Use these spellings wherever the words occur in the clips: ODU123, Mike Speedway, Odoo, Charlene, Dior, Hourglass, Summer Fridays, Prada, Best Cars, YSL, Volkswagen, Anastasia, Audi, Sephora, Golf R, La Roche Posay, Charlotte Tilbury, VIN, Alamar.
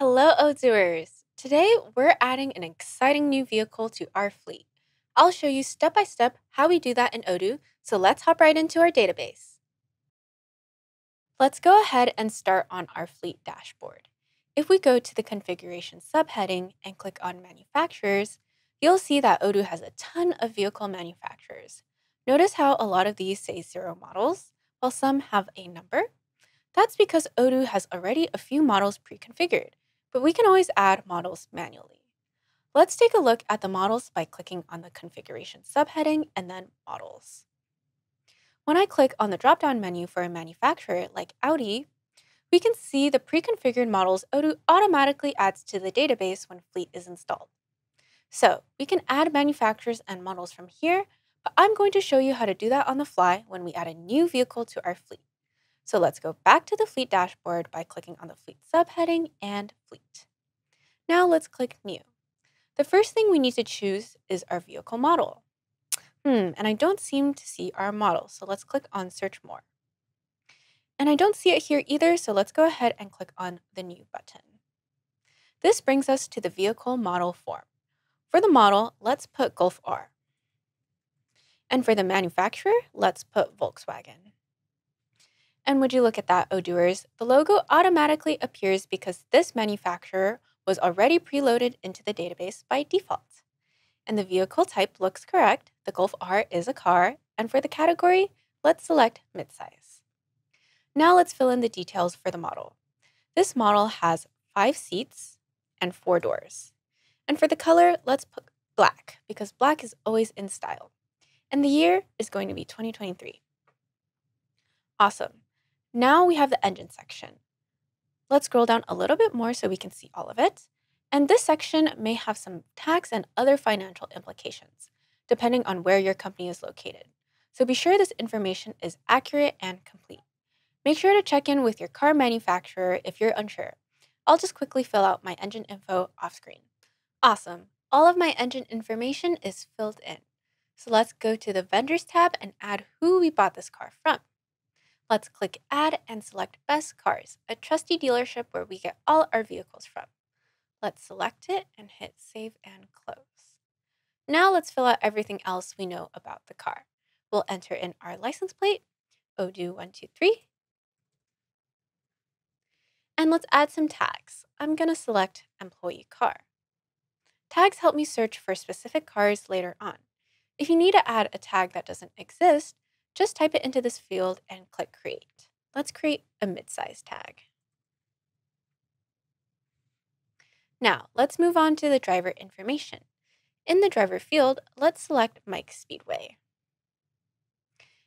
Hello, Odooers! Today, we're adding an exciting new vehicle to our fleet. I'll show you step-by-step how we do that in Odoo, so let's hop right into our database. Let's go ahead and start on our fleet dashboard. If we go to the configuration subheading and click on manufacturers, you'll see that Odoo has a ton of vehicle manufacturers. Notice how a lot of these say 0 models, while some have a number. That's because Odoo has already a few models pre-configured, but we can always add models manually. Let's take a look at the models by clicking on the configuration subheading and then models. When I click on the drop-down menu for a manufacturer like Audi, we can see the pre-configured models Odoo automatically adds to the database when Fleet is installed. So we can add manufacturers and models from here, but I'm going to show you how to do that on the fly when we add a new vehicle to our fleet. So let's go back to the Fleet dashboard by clicking on the Fleet subheading and Fleet. Now let's click New. The first thing we need to choose is our vehicle model. And I don't seem to see our model, so let's click on Search More. And I don't see it here either, so let's go ahead and click on the New button. This brings us to the vehicle model form. For the model, let's put Golf R. And for the manufacturer, let's put Volkswagen. And would you look at that, Odooers, the logo automatically appears because this manufacturer was already preloaded into the database by default. And the vehicle type looks correct, the Golf R is a car, and for the category, let's select midsize. Now let's fill in the details for the model. This model has 5 seats and 4 doors. And for the color, let's put black, because black is always in style. And the year is going to be 2023. Awesome. Now we have the engine section. Let's scroll down a little bit more so we can see all of it. And this section may have some tax and other financial implications, depending on where your company is located. So be sure this information is accurate and complete. Make sure to check in with your car manufacturer if you're unsure. I'll just quickly fill out my engine info off screen. Awesome. All of my engine information is filled in. So let's go to the Vendors tab and add who we bought this car from. Let's click Add and select Best Cars, a trusty dealership where we get all our vehicles from. Let's select it and hit Save and Close. Now let's fill out everything else we know about the car. We'll enter in our license plate, ODU123, and let's add some tags. I'm going to select Employee Car. Tags help me search for specific cars later on. If you need to add a tag that doesn't exist, just type it into this field and click Create. Let's create a midsize tag. Now, let's move on to the driver information. In the driver field, let's select Mike Speedway.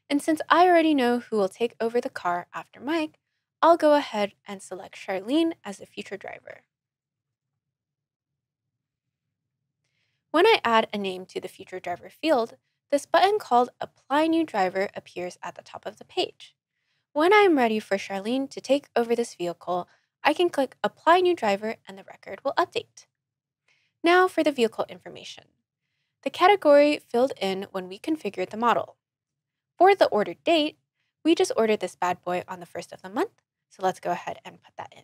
And since I already know who will take over the car after Mike, I'll go ahead and select Charlene as a future driver. When I add a name to the future driver field, this button called Apply New Driver appears at the top of the page. When I am ready for Charlene to take over this vehicle, I can click Apply New Driver and the record will update. Now for the vehicle information. The category filled in when we configured the model. For the order date, we just ordered this bad boy on the 1st of the month, so let's go ahead and put that in.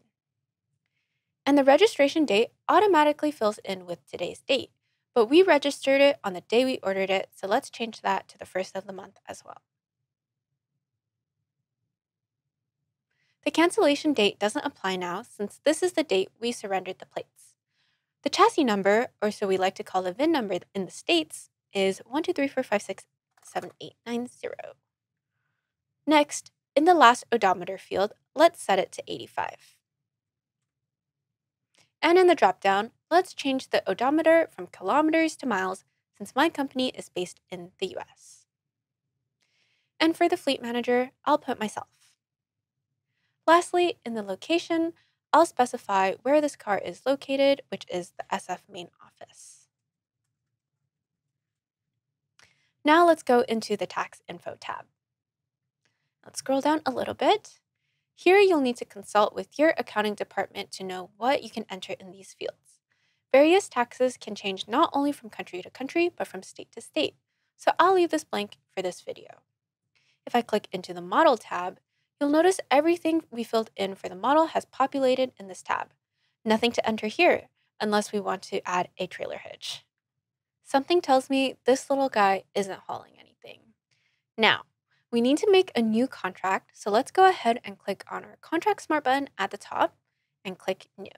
And the registration date automatically fills in with today's date. But we registered it on the day we ordered it, so let's change that to the 1st of the month as well. The cancellation date doesn't apply now since this is the date we surrendered the plates. The chassis number, or so we like to call the VIN number in the States, is 12345678890. Next, in the last odometer field, let's set it to 85. And in the drop-down, let's change the odometer from kilometers to miles since my company is based in the US. And for the fleet manager, I'll put myself. Lastly, in the location, I'll specify where this car is located, which is the SF main office. Now let's go into the tax info tab. Let's scroll down a little bit. Here, you'll need to consult with your accounting department to know what you can enter in these fields. Various taxes can change not only from country to country, but from state to state. So I'll leave this blank for this video. If I click into the Model tab, you'll notice everything we filled in for the model has populated in this tab. Nothing to enter here unless we want to add a trailer hitch. Something tells me this little guy isn't hauling anything. Now, we need to make a new contract, so let's go ahead and click on our Contract Smart button at the top and click New.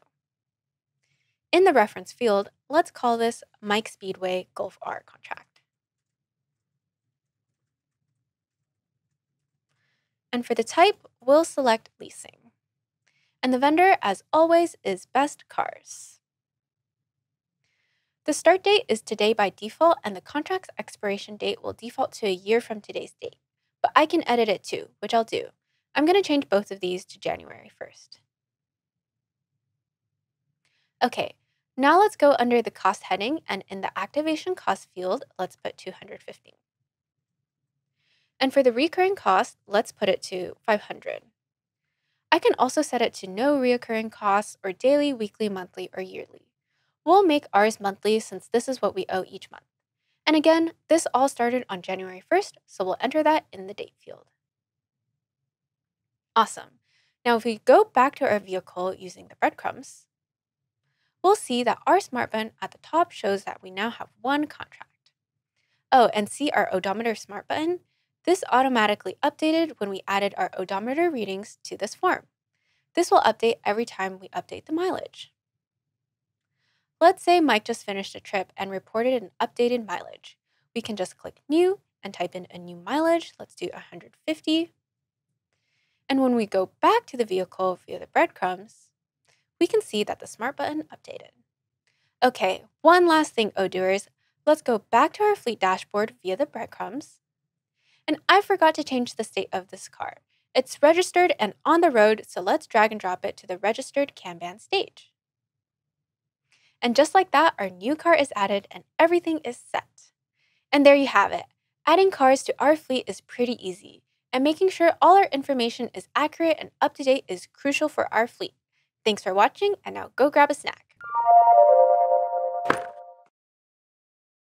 In the reference field, let's call this Mike Speedway Golf R contract. And for the type, we'll select leasing. And the vendor, as always, is Best Cars. The start date is today by default, and the contract's expiration date will default to a year from today's date. But I can edit it too, which I'll do. I'm going to change both of these to January 1st. Okay, now let's go under the cost heading, and in the activation cost field, let's put $215. And for the recurring cost, let's put it to $500. I can also set it to no recurring costs or daily, weekly, monthly, or yearly. We'll make ours monthly since this is what we owe each month. And again, this all started on January 1st, so we'll enter that in the date field. Awesome. Now, if we go back to our vehicle using the breadcrumbs, we'll see that our smart button at the top shows that we now have one contract. Oh, and see our odometer smart button? This automatically updated when we added our odometer readings to this form. This will update every time we update the mileage. Let's say Mike just finished a trip and reported an updated mileage. We can just click New and type in a new mileage. Let's do 150. And when we go back to the vehicle via the breadcrumbs, we can see that the smart button updated. Okay, one last thing, Odooers. Let's go back to our fleet dashboard via the breadcrumbs. And I forgot to change the state of this car. It's registered and on the road, so let's drag and drop it to the registered Kanban stage. And just like that, our new car is added and everything is set. And there you have it. Adding cars to our fleet is pretty easy, and making sure all our information is accurate and up to date is crucial for our fleet. Thanks for watching, and now go grab a snack.